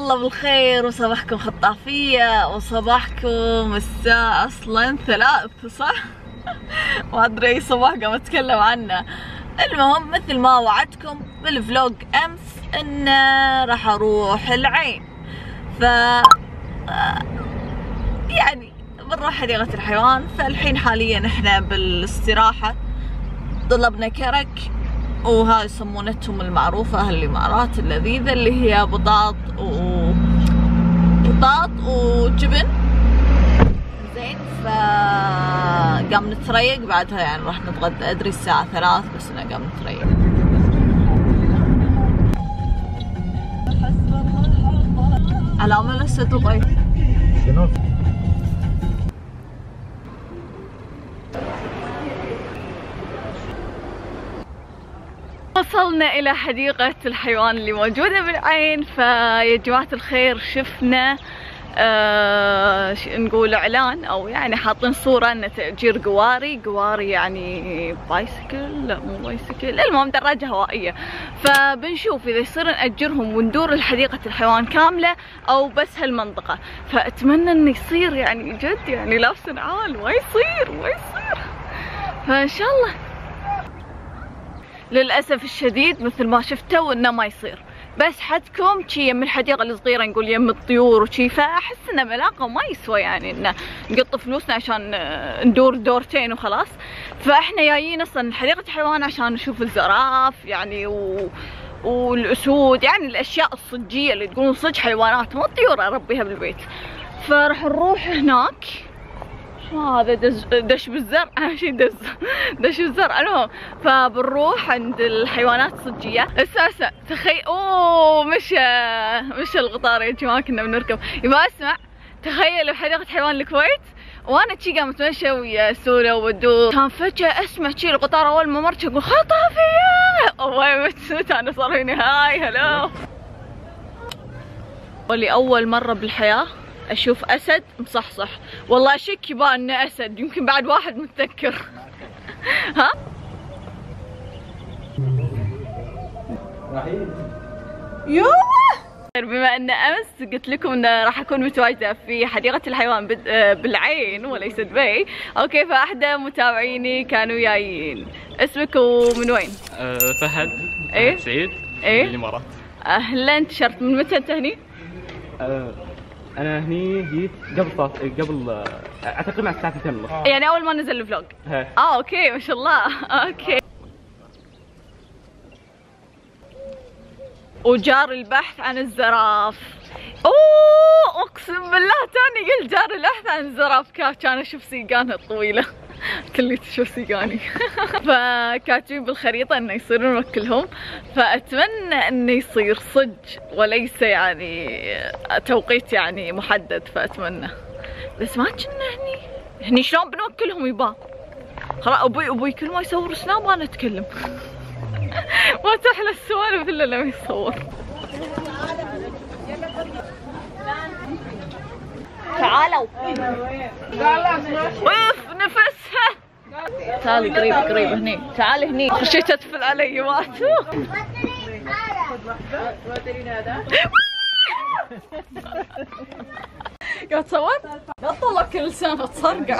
الله بالخير وصباحكم خطافية وصباحكم الساعة اصلا 3 صح؟ ما ادري اي صباح قام اتكلم عنه. المهم مثل ما وعدتكم بالفلوج امس ان راح اروح العين، ف يعني بنروح حديقة الحيوان. فالحين حاليا احنا بالاستراحة، طلبنا كرك وهاي سمونتهم المعروفة أهل الإمارات اللذيذة اللي هي بطاط وجبن زين. فقام نتريق بعدها، يعني راح نتغدى. أدري الساعة 3 بس أنا قام نتريق. علامة لسه دبي شنو؟ وصلنا إلى حديقة الحيوان اللي موجودة بالعين. فيا جماعة الخير شفنا نقول إعلان، أو يعني حاطين صورة إن تأجير قواري يعني بايسكل، لا مو بايسكل، المهم دراجة هوائية. فبنشوف إذا يصير نأجرهم وندور لحديقة الحيوان كاملة أو بس هالمنطقة. فأتمنى إنه يصير، يعني جد يعني لا سنعال ما يصير. فإن شاء الله. للأسف الشديد مثل ما شفتوا إنه ما يصير، بس حدكم شي يم الحديقة الصغيرة نقول يم الطيور وشي. فأحس إنه ملاقة وما يسوى، يعني إنه نقط فلوسنا عشان ندور دورتين وخلاص. فإحنا جايين أصلا حديقة الحيوان عشان نشوف الزراف يعني والأسود، يعني الأشياء الصجية اللي تقولون صج حيوانات، مو الطيور أربيها بالبيت. فراح نروح هناك. هذا دش بالزرع، شي دش بالزرع. المهم فبنروح عند الحيوانات الصجية. اساسا تخيل اوه مش القطار يا جماعة كنا بنركب. يبقى اسمع، تخيل بحديقة حيوان الكويت وانا شي قام اتمشى ويا سورة ودور، كان فجأة اسمع شي القطار اول ما مرت اقول خطافية، والله متسمت انا صار فيني هاي هلو. ولأول مرة بالحياة اشوف اسد مصحصح، والله اشك يبان انه اسد، يمكن بعد واحد متذكر. ها؟ يوه بما ان امس قلت لكم انه راح اكون متواجده في حديقه الحيوان بالعين وليس دبي، اوكي. فاحدى متابعيني كانوا جايين. اسمك ومن وين؟ فهد. ايه؟ سعيد. ايه؟ من الامارات. اهلا. انتشرت من متى انت هني؟ أنا هني جيت قبل أعتقد مع الساعة 3:30، يعني أول ما نزل الفلوج. أوكي ما شاء الله. أوكي. وجار البحث عن الزراف. أوه أقسم بالله تاني قلت جار البحث عن الزراف. كان أشوف سيقانها الطويلة. كلي تشوف سيقاني. فكاتبين بالخريطة إنه يصيرون نوكلهم، فأتمنى إنه يصير صج وليس يعني توقيت يعني محدد. فأتمنى بس ما كنا هني شلون بنوكلهم يبا؟ خلاص أبوي كل ما يصور سناب أنا أتكلم. ما تحلى السوالف إلا لما يصور. تعالوا. اوف نفسها. تعالي قريب هني، تعالي هني. خشيت اتفل علي ما اتوقع. يا تصور؟ لا تطلع كل لسانها تصرقع.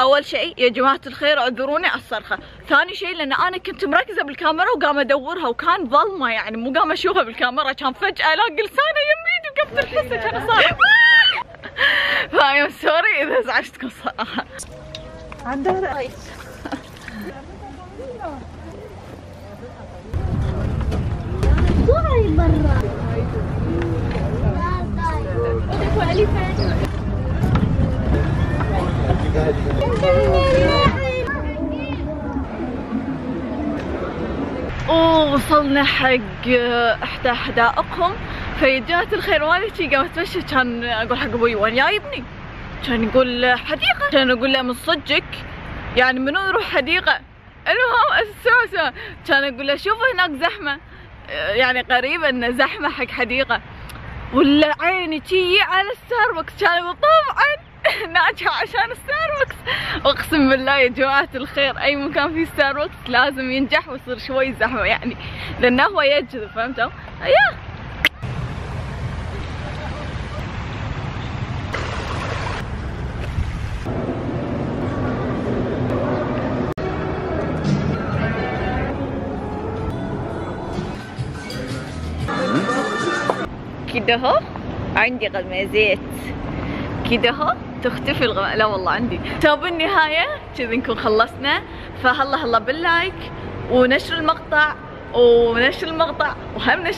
اول شيء يا جماعه الخير اعذروني على الصرخه، ثاني شيء لان انا كنت مركزه بالكاميرا وقام ادورها وكان ظلمه، يعني مو قام اشوفها بالكاميرا، كان فجاه الاقي لسانه يميد وقفت الحسه كان صار. فايم سوري اذا ازعجتكم صراحه. طلعي برا. وصلنا حق احدى حدائقهم. في جهة الخير والدتي قام اتمشى، كان اقول حق ابوي وين جايبني؟ كان يقول حديقة، كان اقول له من صدقك يعني منو يروح حديقة؟ المهم اساسا كان اقول له شوف هناك زحمة، يعني قريبة انه زحمة حق حديقة، ولا عيني تجي على ستاربكس. كان يقول طبعا ناجحة عشان ستاربكس. اقسم بالله يا جماعة الخير اي مكان فيه ستاربكس لازم ينجح ويصير شوي زحمة يعني، لانه هو يجذب، فهمتوا؟ ايوه كده اهو عندي غمازات كده اهو تختفي لا والله عندي. بالنهاية كذا نكون خلصنا، فهلا هلا باللايك ونشر المقطع وهم نشر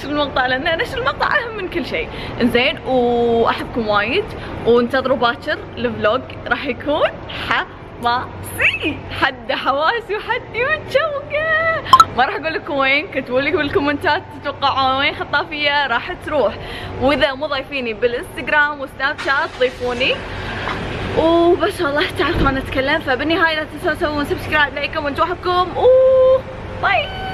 المقطع، لان نشر المقطع اهم من كل شيء. انزين، واحبكم وايد وانتظروا باكر الفلوج راح يكون حماسي حد حواسي وحدي متشوقة. ما راح اقول لكم وين، كتبوا لي بالكومنتات تتوقعون وين خطافية راح تروح، واذا مو ضايفيني بالانستغرام وسناب شات ضيفوني. وبس والله تعرفوا انا اتكلم. فبالنهاية لا تنسوا تسوون سبسكرايب لايك وانتوا احبكم، باي.